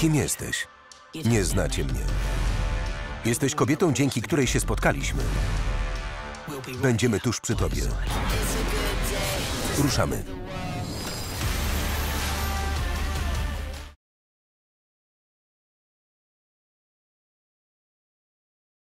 Kim jesteś? Nie znacie mnie. Jesteś kobietą, dzięki której się spotkaliśmy. Będziemy tuż przy tobie. Ruszamy.